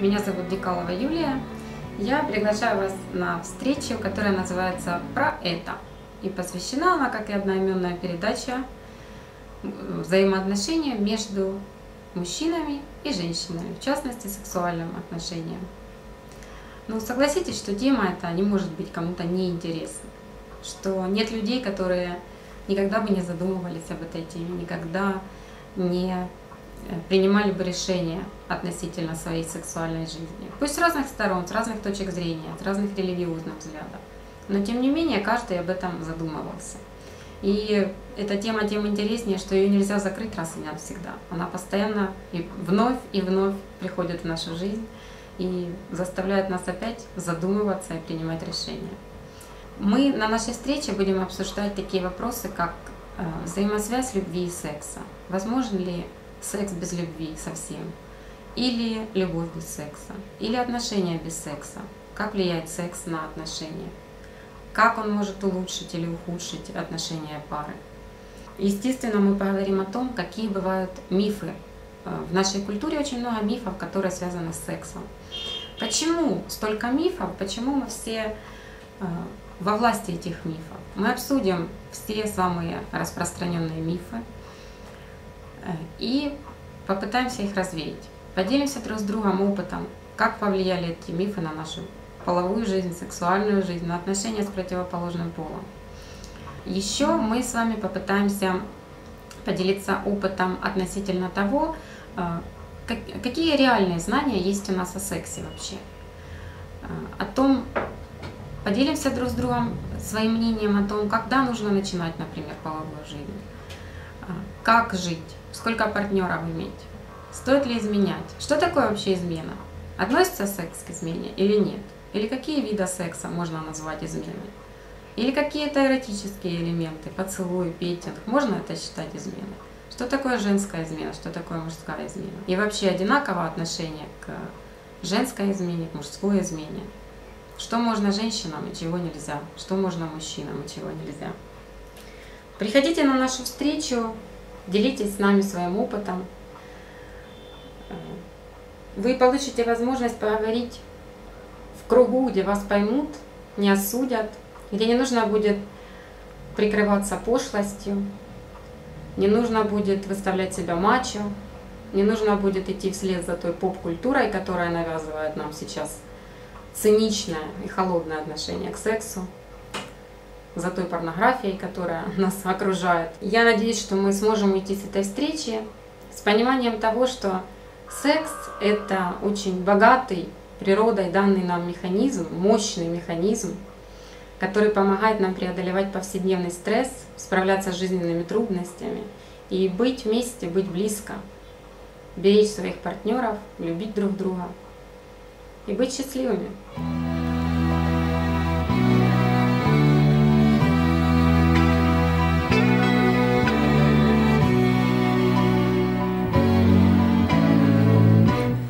Меня зовут Дикалова Юлия. Я приглашаю вас на встречу, которая называется «Про это». И посвящена она, как и одноименная передача, взаимоотношениям между мужчинами и женщинами, в частности, сексуальным отношениям. Но согласитесь, что тема эта не может быть кому-то неинтересна, что нет людей, которые никогда бы не задумывались об этой теме, никогда не принимали бы решения относительно своей сексуальной жизни. Пусть с разных сторон, с разных точек зрения, с разных религиозных взглядов, но тем не менее каждый об этом задумывался. И эта тема тем интереснее, что ее нельзя закрыть раз и навсегда. Она постоянно и вновь приходит в нашу жизнь и заставляет нас опять задумываться и принимать решения. Мы на нашей встрече будем обсуждать такие вопросы, как взаимосвязь любви и секса. Возможен ли секс без любви совсем? Или любовь без секса? Или отношения без секса? Как влияет секс на отношения? Как он может улучшить или ухудшить отношения пары. Естественно, мы поговорим о том, какие бывают мифы. В нашей культуре очень много мифов, которые связаны с сексом. Почему столько мифов? Почему мы все во власти этих мифов? Мы обсудим все самые распространенные мифы и попытаемся их развеять. Поделимся друг с другом опытом, как повлияли эти мифы на нашу половую жизнь, сексуальную жизнь, на отношения с противоположным полом. Еще мы с вами попытаемся поделиться опытом относительно того, какие реальные знания есть у нас о сексе вообще. О том, поделимся друг с другом своим мнением о том, когда нужно начинать, например, половую жизнь, как жить, сколько партнеров иметь, стоит ли изменять, что такое вообще измена, относится секс к измене или нет. Или какие виды секса можно назвать изменой? Или какие-то эротические элементы, поцелуй, петинг, можно это считать изменой? Что такое женская измена, что такое мужская измена? И вообще одинаково отношение к женской измене, к мужской измене. Что можно женщинам и чего нельзя? Что можно мужчинам и чего нельзя? Приходите на нашу встречу, делитесь с нами своим опытом. Вы получите возможность поговорить в кругу, где вас поймут, не осудят, где не нужно будет прикрываться пошлостью, не нужно будет выставлять себя мачо, не нужно будет идти вслед за той поп-культурой, которая навязывает нам сейчас циничное и холодное отношение к сексу, за той порнографией, которая нас окружает. Я надеюсь, что мы сможем уйти с этой встречи с пониманием того, что секс – это очень богатый, природой данный нам механизм, мощный механизм, который помогает нам преодолевать повседневный стресс, справляться с жизненными трудностями и быть вместе, быть близко, беречь своих партнеров, любить друг друга и быть счастливыми.